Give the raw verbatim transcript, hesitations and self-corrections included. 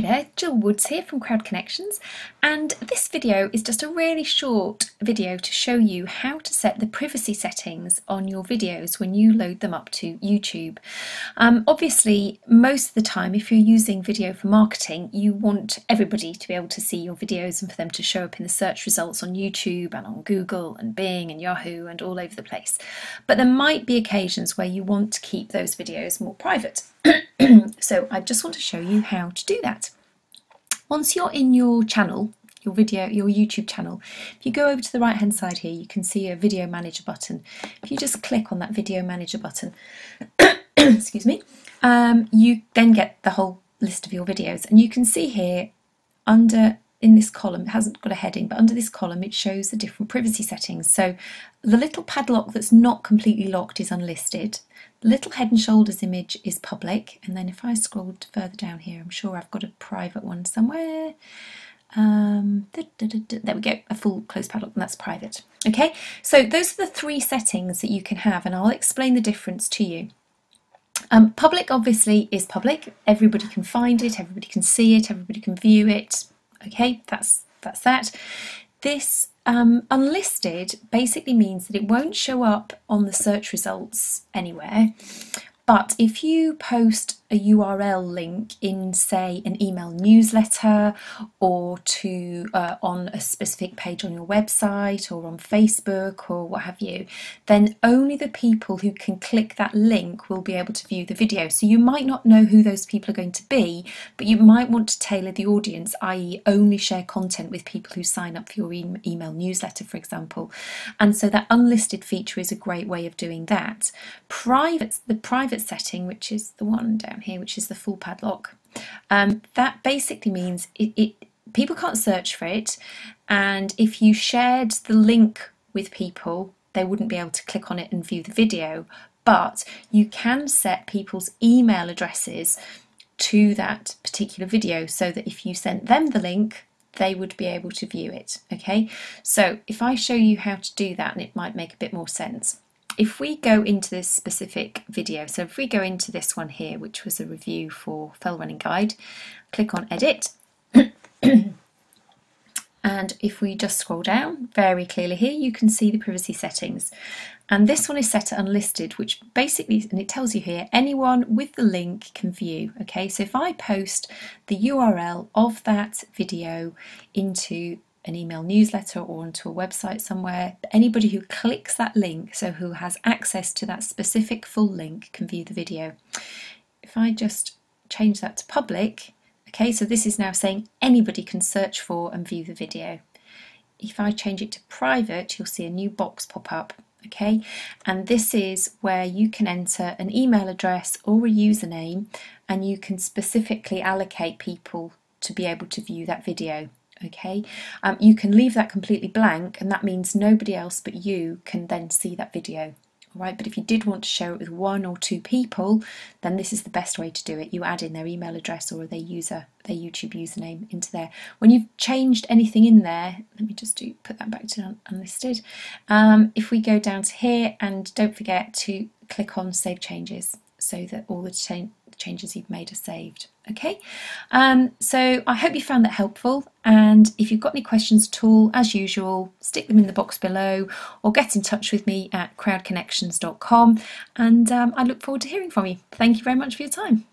Hi there, Jill Woods here from Crowd Connections, and this video is just a really short video to show you how to set the privacy settings on your videos when you load them up to YouTube. Um, obviously, most of the time if you're using video for marketing, you want everybody to be able to see your videos and for them to show up in the search results on YouTube and on Google and Bing and Yahoo and all over the place. But there might be occasions where you want to keep those videos more private. So I just want to show you how to do that. Once you're in your channel, your video, your YouTube channel, if you go over to the right hand side here, you can see a video manager button. If you just click on that video manager button, excuse me, um, you then get the whole list of your videos, and you can see here under in this column, it hasn't got a heading, but under this column it shows the different privacy settings. So the little padlock that's not completely locked is unlisted. The little head and shoulders image is public, and then if I scrolled further down here, I'm sure I've got a private one somewhere. Um, da, da, da, da, there we go, a full closed padlock, and that's private. Okay, so those are the three settings that you can have, and I'll explain the difference to you. Um, public obviously is public. Everybody can find it, everybody can see it, everybody can view it. Okay, that's that's that. This um, unlisted basically means that it won't show up on the search results anywhere, but if you post a U R L link in, say, an email newsletter or to uh, on a specific page on your website or on Facebook or what have you, then only the people who can click that link will be able to view the video. So you might not know who those people are going to be, but you might want to tailor the audience, that is only share content with people who sign up for your e email newsletter, for example. And so that unlisted feature is a great way of doing that. Private, the private setting, which is the one down here, which is the full padlock, um, that basically means it, it people can't search for it, and if you shared the link with people, they wouldn't be able to click on it and view the video, but you can set people's email addresses to that particular video so that if you sent them the link, they would be able to view it. Okay, so if I show you how to do that, and it might make a bit more sense. If we go into this specific video, so if we go into this one here, which was a review for Fell Running Guide, click on edit, and if we just scroll down very clearly here, you can see the privacy settings, and this one is set to unlisted, which basically, and it tells you here, anyone with the link can view. Okay, so if I post the U R L of that video into an email newsletter or onto a website somewhere, anybody who clicks that link, so who has access to that specific full link, can view the video. If I just change that to public, okay, so this is now saying anybody can search for and view the video. If I change it to private, you'll see a new box pop up, okay, and this is where you can enter an email address or a username, and you can specifically allocate people to be able to view that video. Okay, um, you can leave that completely blank, and that means nobody else but you can then see that video. All right, but if you did want to share it with one or two people, then this is the best way to do it. You add in their email address or their user, their YouTube username into there. When you've changed anything in there, let me just do put that back to un unlisted. Um, if we go down to here, and don't forget to click on Save Changes, so that all the changes changes you've made are saved. Okay, um, so I hope you found that helpful, and if you've got any questions at all, as usual, stick them in the box below or get in touch with me at crowd connections dot com, and um, I look forward to hearing from you. Thank you very much for your time.